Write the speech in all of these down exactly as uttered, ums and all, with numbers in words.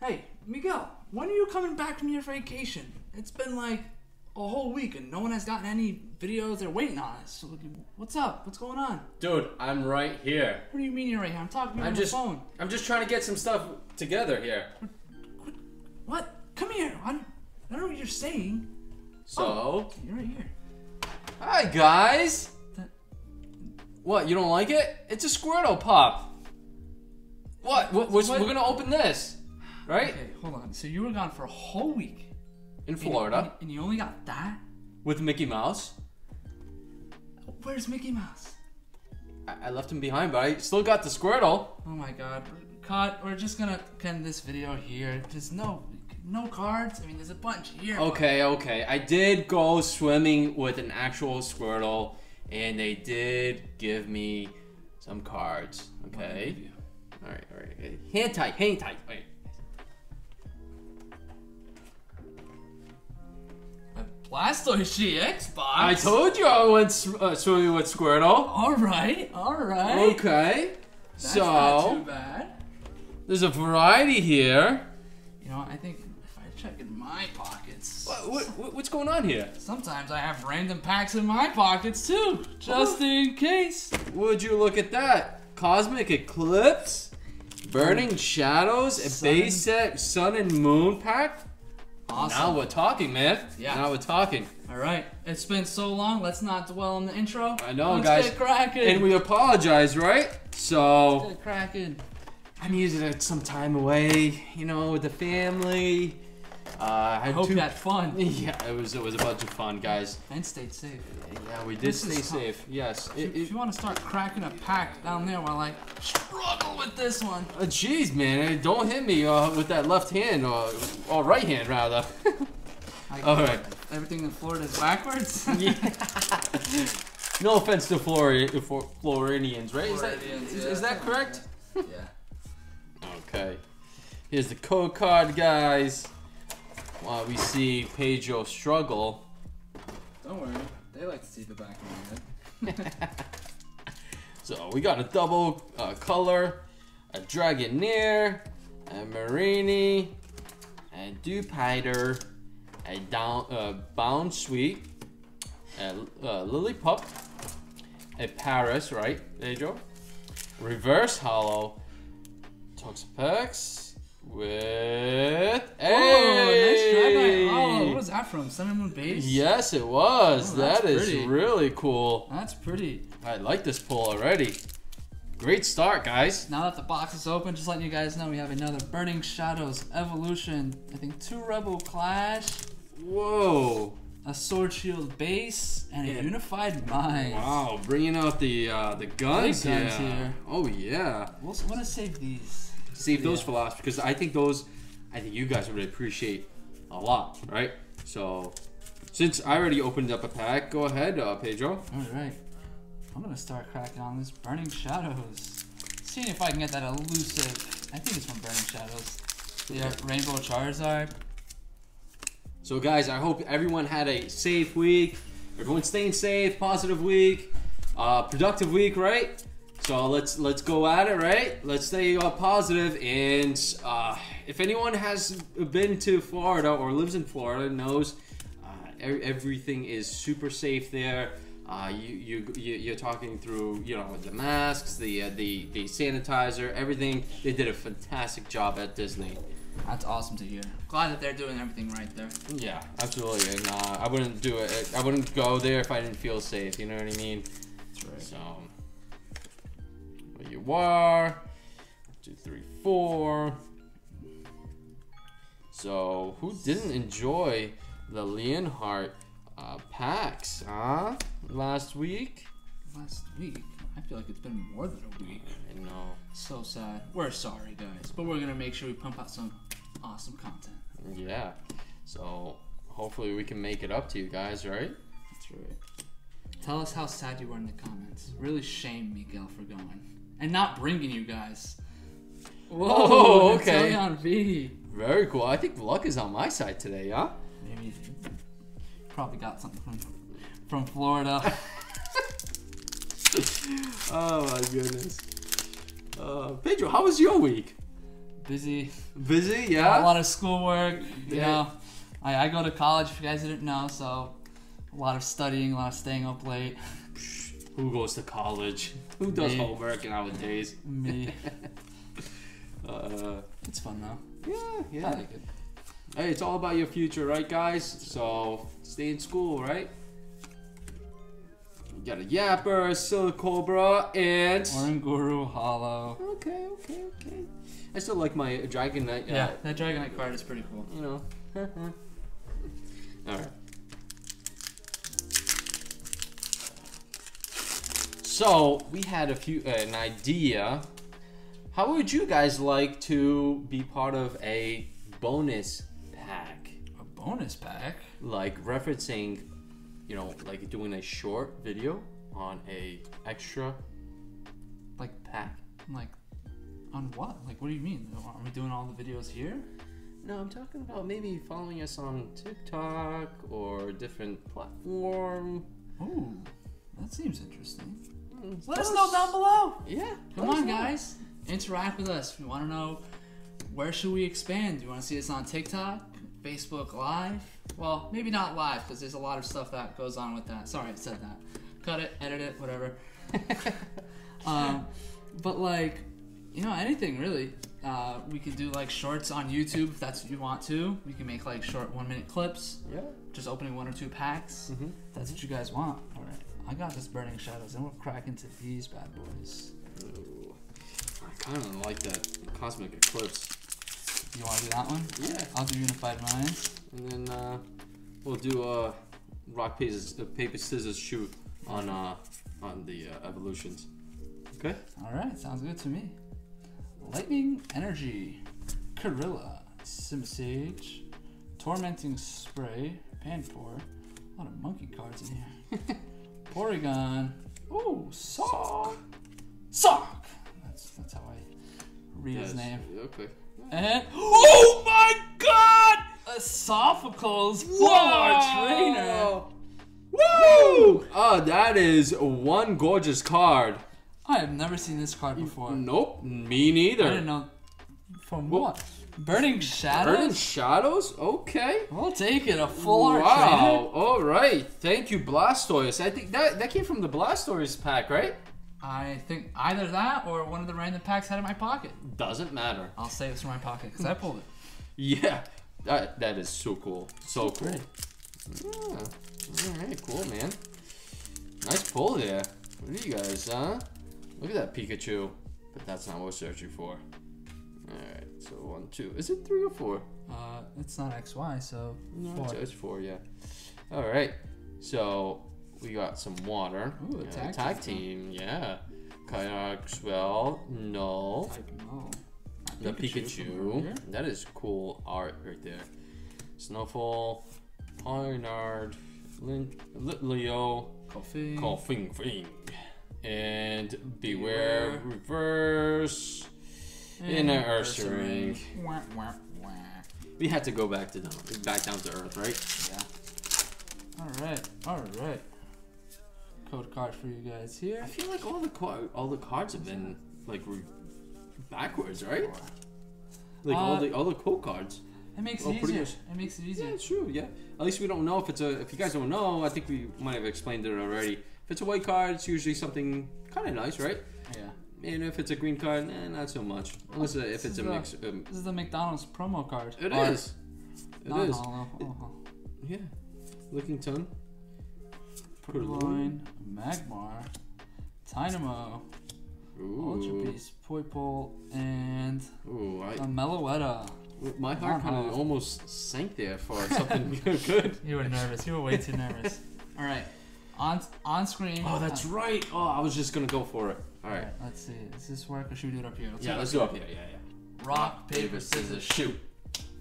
Hey, Miguel, when are you coming back from your vacation? It's been like a whole week and no one has gotten any videos. They're waiting on us. What's up? What's going on? Dude, I'm right here. What do you mean you're right here? I'm talking to you I'm on just, the phone. I'm just trying to get some stuff together here. What? Come here. I don't, I don't know what you're saying. So? Oh, you're right here. Hi, guys. That... What? You don't like it? It's a Squirtle Pop. What? What, what? We're gonna open this. Right? Okay, hold on. So you were gone for a whole week. In Florida. And, and, and you only got that? With Mickey Mouse. Where's Mickey Mouse? I, I left him behind, but I still got the Squirtle. Oh my god. Cut. We're just gonna end this video here. There's no no cards. I mean, there's a bunch here. Okay, okay. I did go swimming with an actual Squirtle, and they did give me some cards. Okay? Alright, alright. Hand tight, hand tight. Wait. Blastoise Xbox. I told you I went uh, swimming with Squirtle. All right, all right. Okay. That's so not too bad. There's a variety here. You know, I think if I check in my pockets, what, what, what's going on here? Sometimes I have random packs in my pockets too, just oh. in case. Would you look at that? Cosmic Eclipse, Burning Shadows, a base set Sun and Moon pack. Awesome. Now we're talking, man. Yeah. Now we're talking. All right. It's been so long. Let's not dwell on the intro. I know, Let's guys. Get cracking. And we apologize, right? So. Let's get cracking. I needed some time away, you know, with the family. Uh, I, I hope you had fun. Yeah, it was it was a bunch of fun, guys. And stayed safe. Yeah, we did this stay safe. Yes. If, it, it, if you want to start cracking a pack down there while I struggle with this one. Jeez, uh, man, don't hit me uh, with that left hand or, or right hand rather. All right. Everything in Florida is backwards. Yeah. No offense to Florida, for Floridians, right? Floridians, is that, yeah, is, is that correct? Like that. Yeah. Okay. Here's the code card, guys. While we see Pidgeot struggle. Don't worry, they like to see the back of my head. So we got a double uh, color, a Dragonair, a Marini, a Dewpider, a down, uh, Bounsweet, a uh, Lillipup, a Paris, right, Pidgeot? Reverse Hollow, Toxapex. With a hey! nice Dragonite. Oh, what was that from? Sun and Moon base? Yes, it was. Oh, that is pretty. Really cool. That's pretty. I like this pull already. Great start, guys. Now that the box is open, just letting you guys know we have another Burning Shadows Evolution. I think two Rebel Clash. Whoa. A Sword Shield base and yeah. a Unified Minds. Wow, bringing out the uh, the guns, the guns yeah. here. Oh yeah. We'll want to save these. Save those yeah. for last because I think those, I think you guys would appreciate a lot, right? So, since I already opened up a pack, go ahead, uh, Pidgeot. All right, I'm gonna start cracking on this Burning Shadows, seeing if I can get that elusive. I think it's from Burning Shadows. Yeah, Rainbow Charizard. So guys, I hope everyone had a safe week. Everyone's staying safe, positive week, uh, productive week, right? So let's let's go at it, right? Let's stay uh, positive. And uh, if anyone has been to Florida or lives in Florida, knows uh, er everything is super safe there. Uh, you you you're talking through you know the masks, the uh, the the sanitizer, everything. They did a fantastic job at Disney. That's awesome to hear. Glad that they're doing everything right there. Yeah, absolutely. And uh, I wouldn't do it. I wouldn't go there if I didn't feel safe. You know what I mean? That's right. So. Where you are, two, three, four. So who didn't enjoy the Leonhardt uh, packs, huh? Last week? Last week? I feel like it's been more than a week. I know. So sad. We're sorry, guys, but we're gonna make sure we pump out some awesome content. Yeah. So hopefully we can make it up to you guys, right? That's right. Tell us how sad you were in the comments. Really shame Miguel for going. And not bringing you guys. Whoa, oh, okay. On V. Very cool. I think luck is on my side today, huh? Maybe you probably got something from, from Florida. Oh my goodness. Uh, Pedro, how was your week? busy. Busy, yeah. A lot of schoolwork. You yeah. know, I, I go to college. If you guys didn't know, so a lot of studying, a lot of staying up late. Who goes to college? Who does Me. homework nowadays? Me. uh, it's fun though. Yeah, yeah. I like it. Hey, it's all about your future, right, guys? So stay in school, right? We got a Yapper, Silicobra, and Oranguru Hollow. Okay, okay, okay. I still like my Dragonite. Uh, yeah, that Dragonite card is pretty cool. You know. Alright. So, we had a few, uh, an idea. How would you guys like to be part of a bonus pack? A bonus pack? Like referencing, you know, like doing a short video on a extra, like pack. Like, on what? Like, what do you mean? Are we doing all the videos here? No, I'm talking about maybe following us on TikTok or a different platform. Ooh, that seems interesting. Let, Let us know down below. Yeah. Come on, guys. Interact with us. We want to know, where should we expand? Do you want to see us on TikTok, Facebook Live? Well, maybe not live because there's a lot of stuff that goes on with that. Sorry, I said that. Cut it, edit it, whatever. um, but like, you know, anything really. Uh, we could do like shorts on YouTube if that's what you want to. We can make like short one minute clips. Yeah. Just opening one or two packs. Mm-hmm. If that's what you guys want. All right. I got this Burning Shadows and we'll crack into these bad boys. Ooh. I kind of like that Cosmic Eclipse. You want to do that one? Yeah. I'll do Unified Minds. And then uh, we'll do uh, rock, paper, paper, scissors, shoot on uh, on the uh, evolutions. Okay? All right. Sounds good to me. Lightning Energy, Kirilla, Simisage, Tormenting Spray, Panpour, a lot of monkey cards in here. Porygon, ooh, Sock, Sock, that's, that's how I read yes. his name. Okay. And, oh my god, a Sophocles former trainer. Woo! Oh, that is one gorgeous card. I have never seen this card before. Nope, me neither. I didn't know. From what? what? Burning Shadows? Burning Shadows? Okay. I'll take it. A full art Wow. All right. Thank you, Blastoise. I think that, that came from the Blastoise pack, right? I think either that or one of the random packs out of my pocket. Doesn't matter. I'll save this for my pocket because I pulled it. Yeah. That, that is so cool. So cool. Great. Yeah. All right. Cool, man. Nice pull there. What do you guys, huh? Look at that Pikachu, but that's not what we're searching for. Alright, so one, two. Is it three or four? Uh, it's not X Y, so no, four. It's four, yeah. Alright, so we got some water. Ooh, yeah, tag, tag team. team. Yeah. Kayak Swell, no. no. The Pikachu. Pikachu. That is cool art right there. Snowfall, Arnard, Leo, Koffing. Koffing, Koffing. And beware, beware. reverse in an Ursaring. Wah, wah, wah. We had to go back to down, back down to earth, right? Yeah. All right, all right. Code card for you guys here. I feel like all the card, all the cards have been like re backwards, right? Like uh, all the all the code cards. It makes it oh, easier. It makes it easier. Yeah, true. Yeah. At least we don't know if it's a. If you guys don't know, I think we might have explained it already. If it's a white card, it's usually something kind of nice, right? Yeah. And if it's a green card, eh, not so much. Unless uh, if it's a the, mix. Um, this is the McDonald's promo card. It or is. It is. Hollow. It, yeah. Licking Tongue. Purloin. Magmar. Tynamo. Ooh. Ultra Beast. Poipole. And Ooh, I, a Meloetta. My heart kind of almost sank there for something good. You were nervous. You were way too nervous. All right. On, on screen. Oh, that's uh, right. Oh, I was just going to go for it. All right. All right. Let's see. Does this work or should we do it up here? Let's yeah, let's go up here. Yeah, yeah. Rock, paper, scissors, shoot.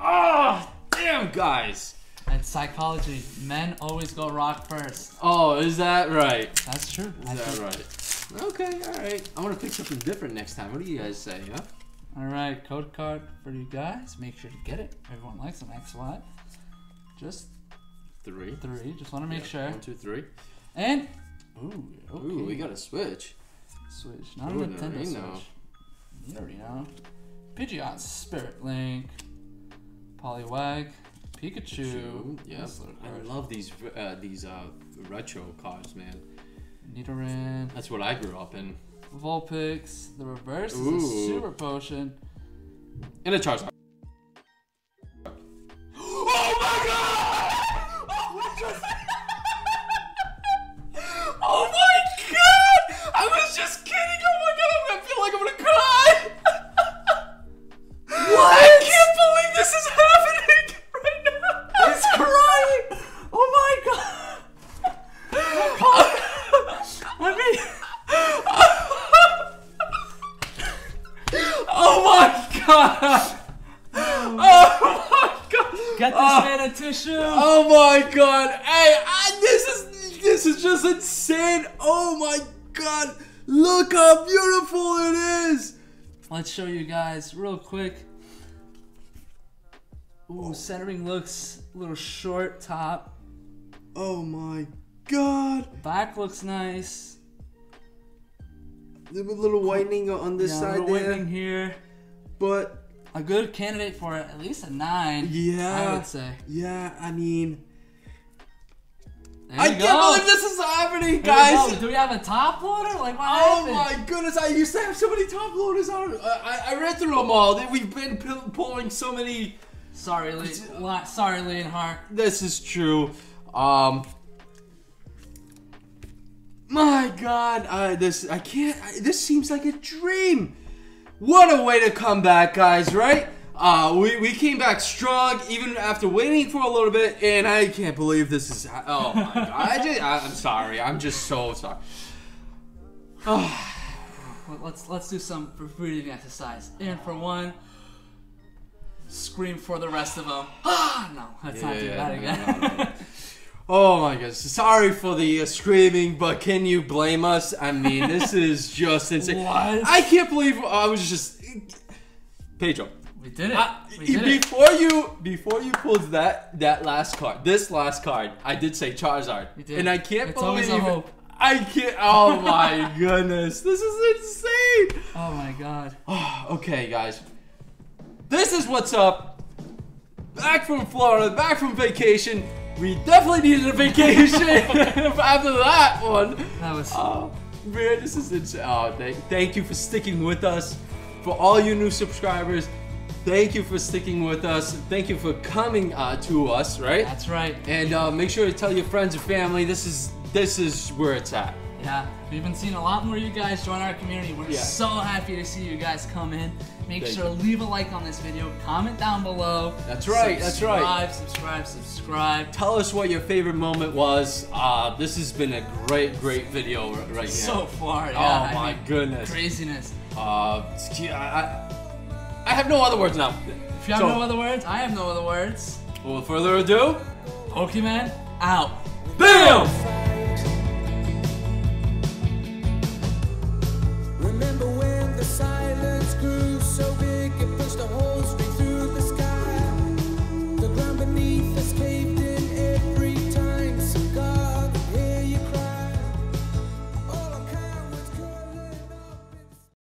Oh, damn, guys. It's psychology. Men always go rock first. Oh, is that right? That's true. Is I that right? Okay, all right. I want to pick something different next time. What do you guys say, huh? All right. Code card for you guys. Make sure to get it. Everyone likes them. Next slide. Just three. Three. Just want to make yeah. sure. One, two, three. And ooh, okay. Ooh, we got a switch. Switch, not ooh, a Nintendo Switch. Nidoran, Pidgeot, Spirit Link, Polywag, Pikachu. Pikachu. Yes, I love these uh, these uh, retro cards, man. Nidoran. That's what I grew up in. Vulpix. The reverse Ooh. is a super potion. And a Charizard. Oh my god! Oh, what just... oh my god! I was just kidding. Oh my god! I feel like I'm gonna cry. What? I can't believe this is happening right now. He's crying. Oh my god. Let me. Oh my god! Oh my god! Get this uh, man a tissue! Oh my god! Hey, I, this is this is just insane! Oh my god! Look how beautiful it is! Let's show you guys real quick. Ooh, centering looks a little short top. Oh my god! God, back looks nice. A little whitening on this yeah, side, a little there. whitening here, but a good candidate for at least a nine. Yeah, I would say. Yeah, I mean, there I you can't go. believe this is happening, guys. We Do we have a top loader? Like, what oh happened? my goodness, I used to have so many top loaders on. I, I, I read through them all. We've been pulling so many. Sorry, Lane. Sorry, Laneheart. This is true. Um. My God, uh, this I can't. I, this seems like a dream. What a way to come back, guys! Right? Uh, we we came back strong, even after waiting for a little bit, and I can't believe this is. Oh my God! I just, I, I'm sorry. I'm just so sorry. Oh. Let's let's do some breathing exercise. And for one, scream for the rest of them. Ah, no, let's yeah, not do yeah, that again. No, no, no. Oh my gosh, sorry for the uh, screaming, but can you blame us? I mean, this is just insane. What? I can't believe I was just... Pedro. We did it. I, we did before it. you Before you pulled that that last card, this last card, I did say Charizard. You did. And I can't it's believe... It's always a hope. I can't... Oh my goodness. This is insane. Oh my God. Oh, okay, guys. This is what's up. Back from Florida, back from vacation. We definitely needed a vacation after that one. That was... Oh, man, this is insane. Oh, thank, thank you for sticking with us. For all you new subscribers, thank you for sticking with us. Thank you for coming uh, to us, right? That's right. And uh, make sure to tell your friends and family. This is, this is where it's at. Yeah, we've been seeing a lot more of you guys join our community. We're yeah. so happy to see you guys come in. Make Thank sure to leave a like on this video, comment down below. That's right, that's right. Subscribe, subscribe, subscribe. Tell us what your favorite moment was. Uh, this has been a great, great video right here. So far, yeah. Oh my I mean, goodness. Craziness. Uh, I, I have no other words now. If you have so, no other words, I have no other words. Well, without further ado, Pokemon out. Bam!